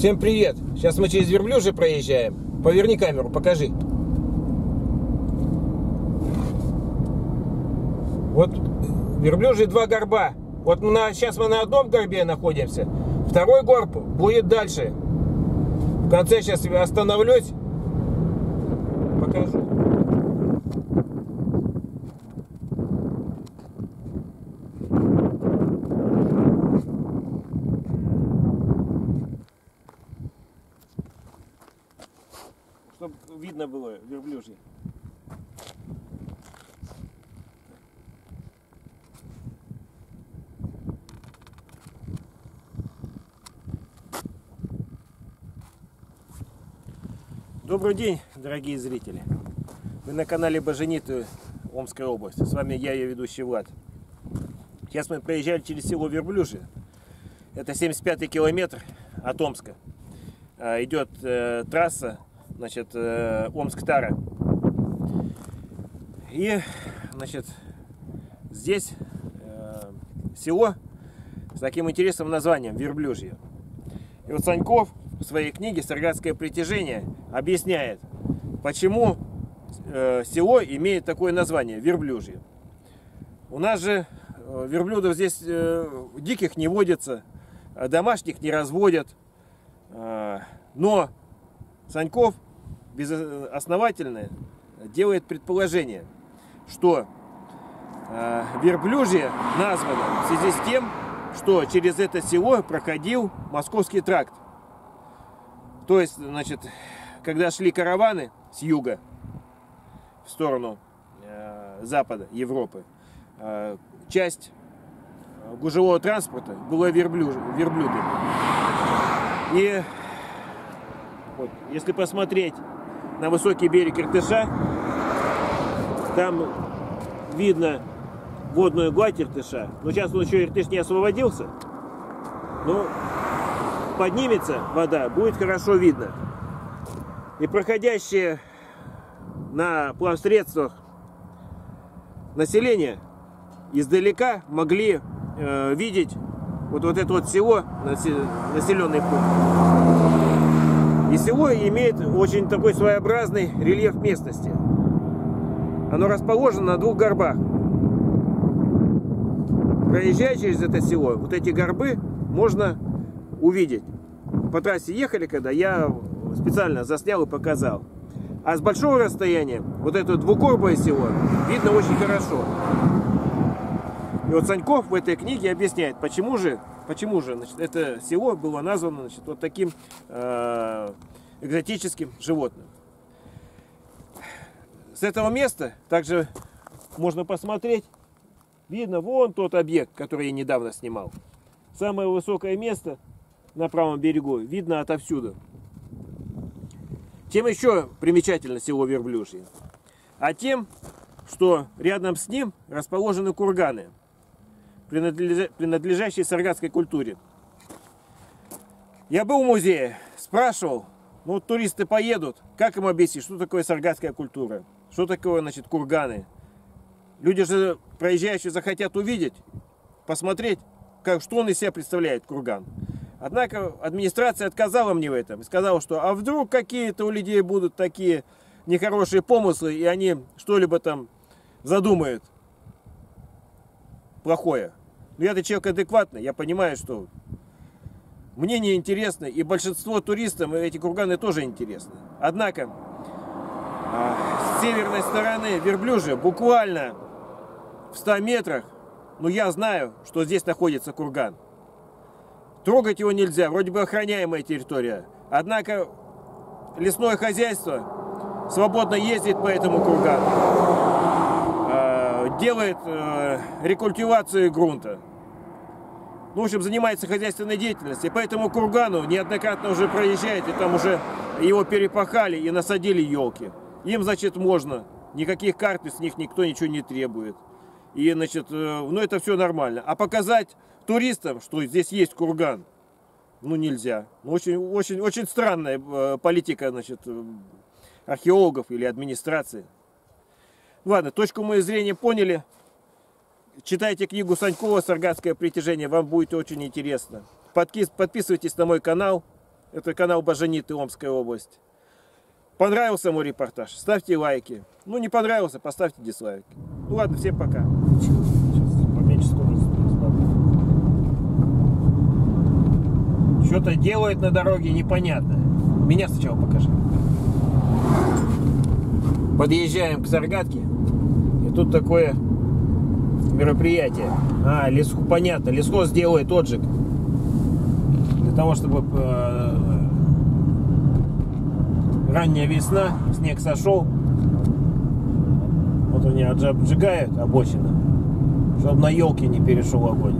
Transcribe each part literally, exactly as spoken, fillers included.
Всем привет! Сейчас мы через Верблюжье проезжаем. Поверни камеру, покажи. Вот Верблюжье два горба. Вот на, сейчас мы на одном горбе находимся. Второй горб будет дальше. В конце сейчас остановлюсь. Покажу. Чтобы видно было верблюжье. Добрый день, дорогие зрители! Вы на канале Баженит Омской области. С вами я, ее ведущий Влад. Сейчас мы проезжали через село Верблюжье. Это семьдесят пятый километр от Омска. Идет э, трасса. Значит, Омск-Тара. И, значит, здесь э, село с таким интересным названием Верблюжье. И вот Саньков в своей книге «Саргатское притяжение» объясняет, почему э, село имеет такое название Верблюжье. У нас же верблюдов здесь э, диких не водится, домашних не разводят. Э, но Саньков безосновательно делает предположение, что э, Верблюжье названо в связи с тем, что через это село проходил Московский тракт. То есть, значит, когда шли караваны с юга в сторону э, запада Европы, э, часть гужевого транспорта была верблюдами. И вот, если посмотреть на высокий берег Иртыша, там видно водную гладь Иртыша. Но сейчас он еще Иртыш не освободился, но поднимется вода, будет хорошо видно. И проходящие на плавсредствах население издалека могли э, видеть вот, вот это вот село, населенный пункт. И село имеет очень такой своеобразный рельеф местности. Оно расположено на двух горбах. Проезжая через это село, вот эти горбы можно увидеть. По трассе ехали, когда я специально заснял и показал. А с большого расстояния вот это двугорбое село видно очень хорошо. И вот Саньков в этой книге объясняет, почему же, почему же значит, это село было названо значит, вот таким э, экзотическим животным. С этого места также можно посмотреть, видно вон тот объект, который я недавно снимал. Самое высокое место на правом берегу видно отовсюду. Чем еще примечательно село Верблюжье? А тем, что рядом с ним расположены курганы, принадлежащие саргатской культуре. Я был в музее, спрашивал, ну вот туристы поедут, как им объяснить, что такое саргатская культура, что такое, значит, курганы. Люди же, проезжающие, захотят увидеть, посмотреть, как, что он из себя представляет, курган. Однако администрация отказала мне в этом и сказала, что а вдруг какие-то у людей будут такие нехорошие помыслы, и они что-либо там задумают плохое. Но я-то человек адекватный, я понимаю, что мне не интересно, и большинство туристам эти курганы тоже интересны. Однако с северной стороны Верблюжья буквально в ста метрах, ну я знаю, что здесь находится курган. Трогать его нельзя, вроде бы охраняемая территория. Однако лесное хозяйство свободно ездит по этому кургану, делает э, рекультивацию грунта. Ну, в общем, занимается хозяйственной деятельностью. И поэтому кургану неоднократно уже проезжает, и там уже его перепахали и насадили елки. Им, значит, можно. Никаких карт с них никто ничего не требует. И, значит, э, ну, это все нормально. А показать туристам, что здесь есть курган, ну, нельзя. Ну, очень, очень, очень странная э, политика, значит, э, археологов или администрации. Ладно, точку моего зрения поняли. Читайте книгу Санькова «Саргатское притяжение», вам будет очень интересно. Подписывайтесь на мой канал. Это канал Баженит и Омская область. Понравился мой репортаж? Ставьте лайки. Ну, не понравился, поставьте дизлайки. Ну ладно, всем пока. Что-то делает на дороге, непонятно. Меня сначала покажи. Подъезжаем к Саргатке. И тут такое мероприятие. А, лесхоз, понятно. Лесхоз делает отжиг. Для того, чтобы э, ранняя весна, снег сошел. Вот они обжигают обочину, чтобы на елке не перешел огонь.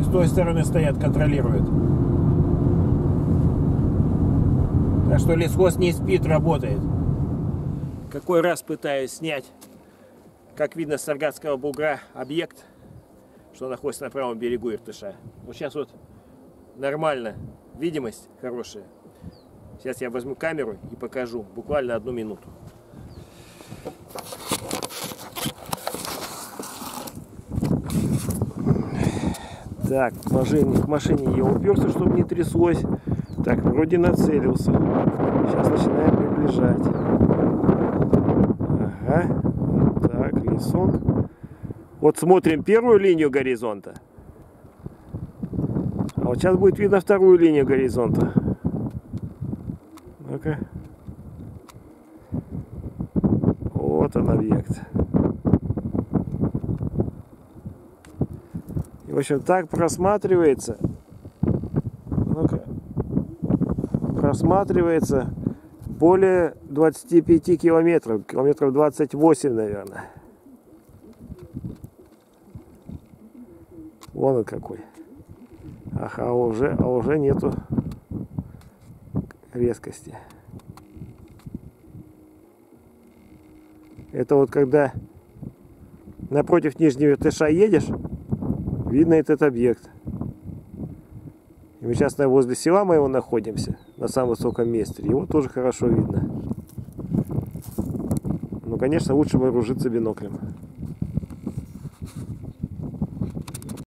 С той стороны стоят, контролируют. Так что лесхоз не спит, работает. Какой раз пытаюсь снять, как видно, с Саргатского бугра объект, что находится на правом берегу Иртыша. Вот сейчас вот нормально, видимость хорошая. Сейчас я возьму камеру и покажу, буквально одну минуту. Так, к машине я уперся, чтобы не тряслось. Так, вроде нацелился. Сейчас начинаем приближать. Ага. Так, лесок. Вот смотрим первую линию горизонта. А вот сейчас будет видно вторую линию горизонта. Ну-ка. Вот он, объект. В общем, так просматривается, ну-ка, просматривается более двадцати пяти километров, километров двадцать восемь, наверное. Вон он какой. Ага, уже, а уже нету резкости. Это вот когда напротив Нижнего Иртыша едешь, видно этот объект. И мы сейчас возле села моего находимся, на самом высоком месте. Его тоже хорошо видно. Но, конечно, лучше вооружиться биноклем.